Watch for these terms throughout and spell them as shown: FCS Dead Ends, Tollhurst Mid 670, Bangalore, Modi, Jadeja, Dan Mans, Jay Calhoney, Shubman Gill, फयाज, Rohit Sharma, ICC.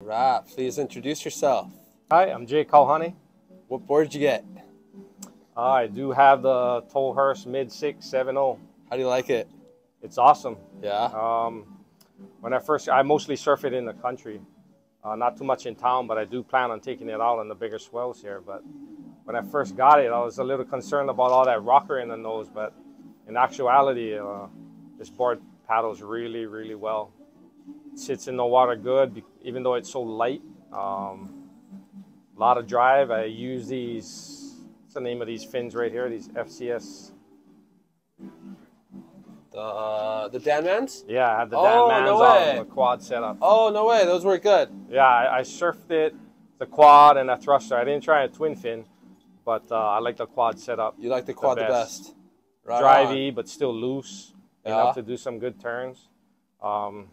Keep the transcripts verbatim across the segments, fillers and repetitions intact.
All right, please introduce yourself. Hi, I'm Jay Calhoney. What board did you get? Uh, I do have the Tollhurst Mid six seventy. How do you like it? It's awesome. Yeah. Um, when I first, I mostly surf it in the country, uh, not too much in town, but I do plan on taking it out on the bigger swells here. But when I first got it, I was a little concerned about all that rocker in the nose, but in actuality, uh, this board paddles really, really well. It sits in the water good, even though it's so light. Um, a lot of drive. I use these, what's the name of these fins right here? These F C S. The, uh, the Dan Mans? Yeah, I have the oh, Dan Mans no on the quad setup. Oh, no way. Those were good. Yeah, I, I surfed it, the quad and a thruster. I didn't try a twin fin, but uh, I like the quad setup. You like the quad the best. The best. Right Drivey, on. But still loose. Yeah. Enough to do some good turns. Um,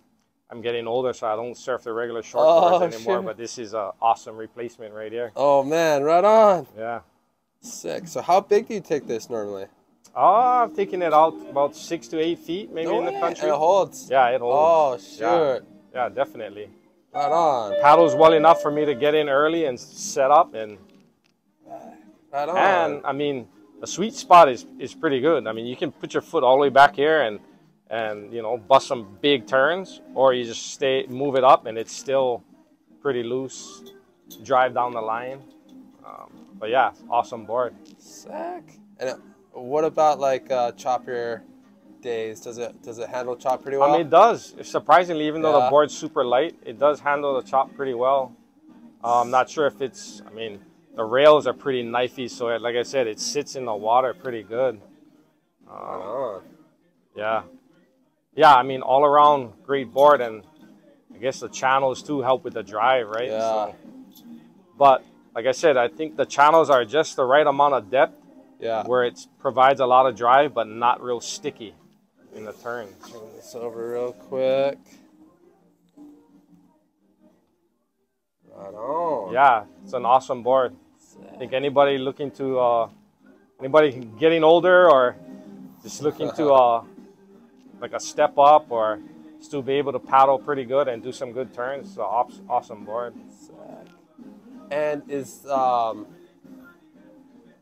I'm getting older, so I don't surf the regular short boards oh, anymore, shit. But this is an awesome replacement right here. Oh, man, right on. Yeah. Sick. So how big do you take this normally? Oh, I'm taking it out about six to eight feet, maybe no in way. The country. It holds. Yeah, it holds. Oh, sure. Yeah. yeah, definitely. Right on. Paddles well enough for me to get in early and set up. And, right on. And, I mean, a sweet spot is, is pretty good. I mean, you can put your foot all the way back here and and you know, bust some big turns, or you just stay move it up and it's still pretty loose, drive down the line. Um, but yeah, awesome board. Sick. And what about like uh, choppier days? Does it does it handle chop pretty well? I mean, it does. Surprisingly, even yeah. though the board's super light, it does handle the chop pretty well. Uh, I'm not sure if it's. I mean, the rails are pretty knifey, so it, like I said, it sits in the water pretty good. Uh, oh. Yeah. Yeah, I mean, all around great board, and I guess the channels too help with the drive, right? Yeah. So, but like I said, I think the channels are just the right amount of depth. Yeah. Where it provides a lot of drive, but not real sticky in the turn. Turn this over real quick. Right on. Yeah, it's an awesome board. I think anybody looking to, uh, anybody getting older or just looking to. Uh, like a step up or still be able to paddle pretty good and do some good turns. It's an awesome board. And is, um,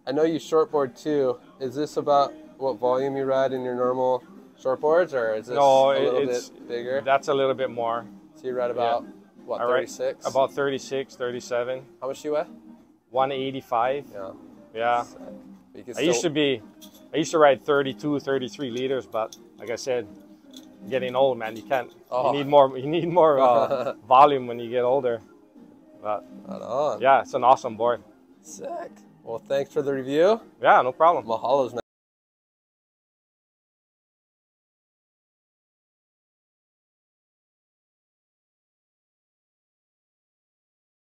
I know you shortboard too. Is this about what volume you ride in your normal shortboards, or is this no, a little it's, bit bigger? That's a little bit more. So you ride about, yeah. what, thirty-six? About thirty-six, thirty-seven. How much do you weigh? one eighty-five. Yeah. Yeah. You can I used to be, I used to ride thirty-two, thirty-three liters, but like I said, getting old, man, you can't. Oh. You need more. You need more uh, volume when you get older. But right on. Yeah, it's an awesome board. Sick. Well, thanks for the review. Yeah, no problem. Mahalo's.